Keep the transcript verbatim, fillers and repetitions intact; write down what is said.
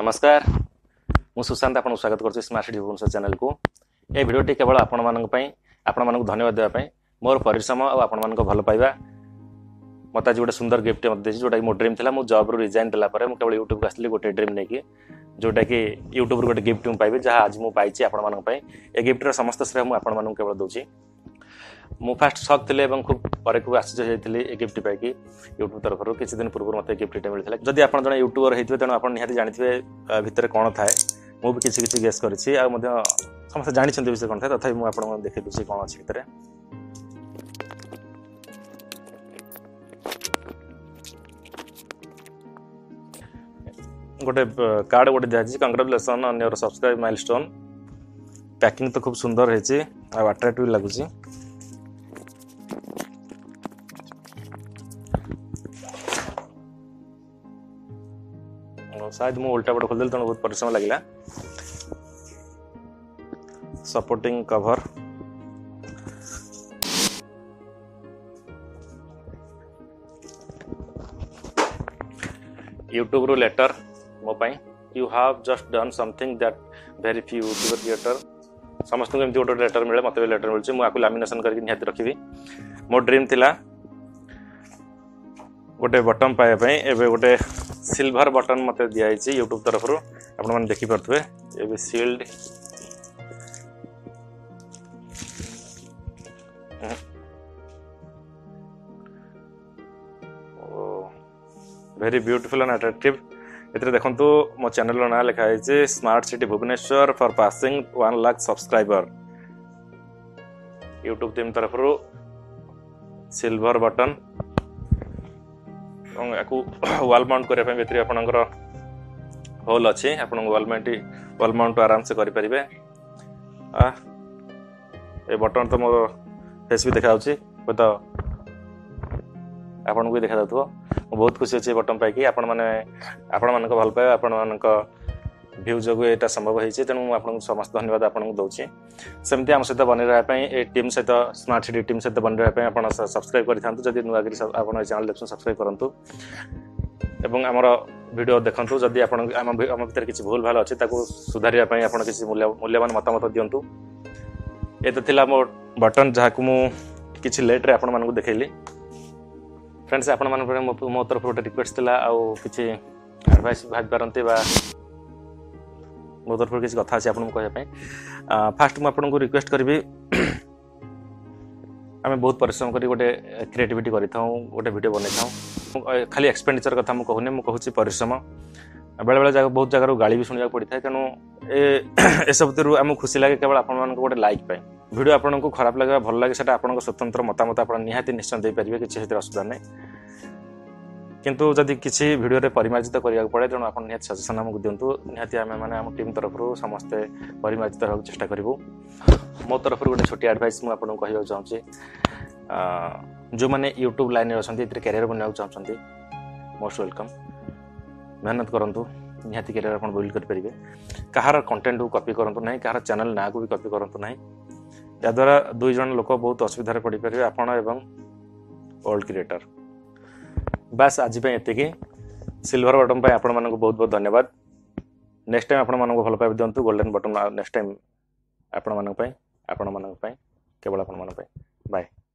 नमस्कार मु सुशांत आपन स्वागत करछु स्मार्ट सिटी भुवनेश्वर चैनल को। ए वीडियो टी केवल आपण मानन पई आपण मानन को धन्यवाद देबा पई मोर परिश्रम आ आपण मानन को भल पाइबा मत आज गोटे सुंदर गिफ्ट मते जोटा कि मो ड्रीम थिला। मो जॉब रो रिजाइन देला परे मु केवल यूट्यूब आसली गोटे ड्रीम ने कि जोटा कि यूट्यूब रो गोटे गिफ्ट मु पाइबे जहा आज मु पाइछि आपण मानन पई। ए गिफ्ट रो समस्त श्रेय मु आपण मानन केवल दोछि। मु फास्ट शॉक थिले एवं खूब पर खूब आश्चर्य होइथिले ए गिफ्ट पाइकि यूट्यूब तरफ रो किछि दिन पूर्व मते गिफ्ट मिलथिला। जदि आपण जने यूट्यूबर हेथिबे तण आपण निहाती जानिथिबे भीतर कोन थाए। मु भी किछि किछि गेस करछि आ मधे समस्त जानिछन्ते विषय कोन थाए तथापि मु आपण देखै दुसै कोन अछि भीतर। गोटे कार्ड गोटे दियाछि congratulation on your subscribe milestone. Packing तो खूब सुंदर हेछि आ अट्रैक्टिव लागुछि। शायद मु उल्टा पट खोल देल तो बहुत परिश्रम लगला। सपोर्टिंग कवर यूट्यूब रो लेटर मो पाई you have just done something that very few YouTuber creator. समस्त को एमती गोटे लेटर मिले मते लेटर मिलछी मु आकु लामिनेशन करके निहात रखिबी। मो ड्रीम थिला गोटे बटन पाए पाई एबे गोटे सिल्वर बटन मत दि यूट्यूब तरफ रू आप देखी पारे ये sealed very beautiful and attractive. ये देखो मो चैनल ना लिखाई smart city Bhubaneswar for passing one lakh subscriber. YouTube team तरफ रू सिल्वर बटन वाल माउंट करने भितर आपणकर होल अच्छे आप वाल माउंट वाल माउंट आराम से करें। ये बटन तो मोर फेस भी देखा हे तो आपन को देखा जाऊ बहुत खुशी अच्छे बटन पाई आपण मैंने भल पाए आपू जो यहाँ संभव होती तेणु मुझे समस्त धन्यवाद आपको दूसरी सेमती आम सहित बन रहा टीम सहित स्मार्ट सिटी टीम सहित बन रहा सब्सक्राइब करें नुआक चैनल देखते सब्सक्राइब करूँ एवं आमर वीडियो देखूँ जदि आम भर किसी भूल भाल अच्छे सुधारे किसी मूल्यवान मतामत दिंटू। ये तो था मो बटन जहाँ मुझे लेट्रे आपको देखली। फ्रेंड्स आपण मो तरफ गोटे रिक्वेस्ट था आउ कि एडवाइस भाई पारती मो तरफ किसी कथा अच्छे आपको कहना। फास्ट मुझे रिक्वेस्ट करी आम बहुत परिश्रम कर गोटे क्रिएटिविटी करें गोटे वीडियो बन था खाली एक्सपेंडिचर कथा मुझे मुझे परिश्रम बेले बेले जगह बहुत जगह गाड़ी भी शुणा पड़ता है तेणु ए सबूत आम खुशी लगे केवल आपन गोटे लाइक पाए। वीडियो आपन को खराब लगे भल लगे से आपन स्वतंत्र मतामत आप निहाती निश्चय दे पारे किसी असुविधा नहीं किंतु जदि किसी भिडियो परिमार्जित करने को पड़े तेणु आप निहत सजेसन आमको दिंतु निहती आम मैंने आम टीम तरफ समस्ते परिमार्जित होगा चेष्टा करूँ। मो तरफ गोटे छोटी एडवाइस मुझे आपको कहना चाहूँगी जो मैंने यूट्यूब लाइन में अच्छे ये कैरियर बनाया चाहते मोस्ट वेलकम। मेहनत करूँ निहती कैरियर आप बिल्ड करेंगे। कहार कंटेंट को कॉपी करूँ ना कहार चैनल ना को भी कॉपी करूँ ना याद्वारा दुई जन लोक बहुत असुविधार पड़ पारे आपण एवं वर्ल्ड क्रिएटर। बस आज ये सिल्वर बटन पर आपण मानक बहुत बहुत धन्यवाद। नेक्स्ट टाइम आपण मानक भल पाइबा दिंतु गोल्डन बटन नेक्स्ट टाइम आपण मानक आपण मानक केवल आपण मानक बाय।